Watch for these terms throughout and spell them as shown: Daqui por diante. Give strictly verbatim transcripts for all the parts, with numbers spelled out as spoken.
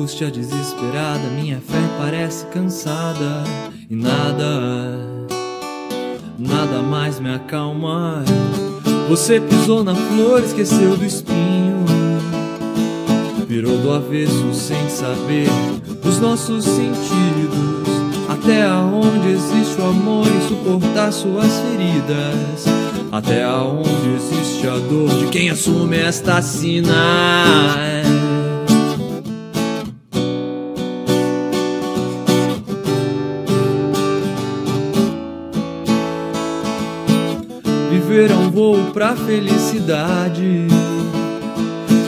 angústia desesperada, minha fé parece cansada, e nada, nada mais me acalma. Você pisou na flor, esqueceu do espinho, virou do avesso sem saber os nossos sentidos. Até aonde existe o amor e suportar suas feridas, até aonde existe a dor de quem assume esta sina. Viver é um voo pra felicidade,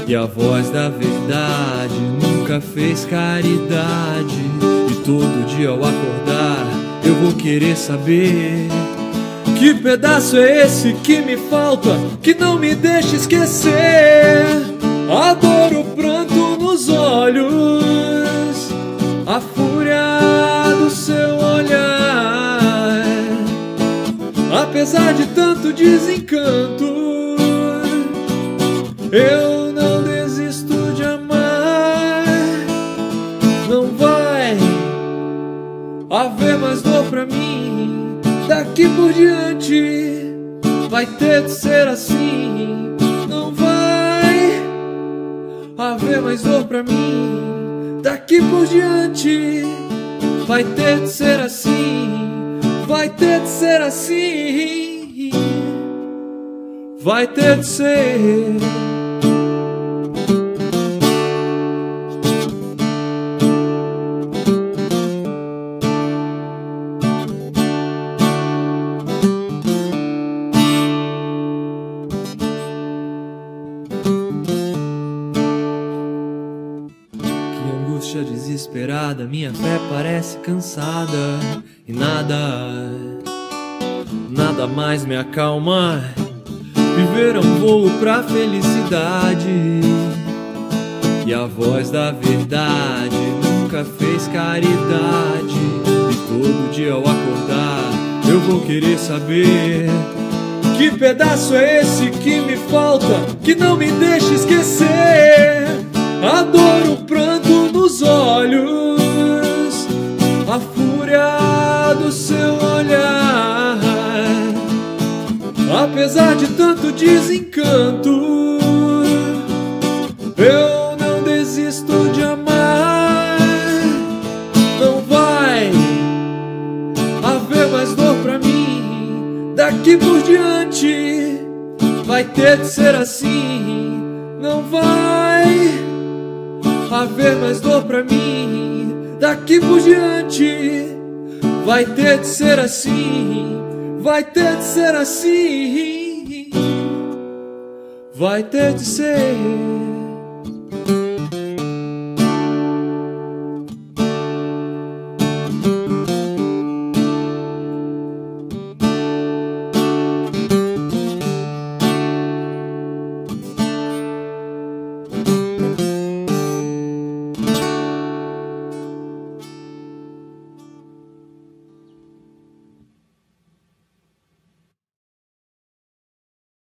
e a voz da verdade nunca fez caridade. E todo dia ao acordar eu vou querer saber que pedaço é esse que me falta, que não me deixa esquecer. A dor, o pranto nos olhos, a fúria do seu olhar. Apesar de tanto desencanto, eu não desisto de amar. Não vai haver mais dor pra mim. Daqui por diante vai ter de ser assim. Não vai haver mais dor pra mim. Daqui por diante vai ter de ser assim. Vai ter de ser assim, vai ter de ser. Desesperada, minha fé parece cansada, e nada, nada mais me acalma. Viver é um voo pra felicidade, e a voz da verdade nunca fez caridade. E todo dia ao acordar eu vou querer saber que pedaço é esse que me falta, que não me deixa esquecer. A dor, o pranto nos olhos, a fúria do seu olhar. Apesar de tanto desencanto, eu não desisto de amar. Não vai haver mais dor pra mim. Daqui por diante vai ter de ser assim. Não vai haver mais dor pra mim. Daqui por diante vai ter de ser assim. Vai ter de ser assim. Vai ter de ser.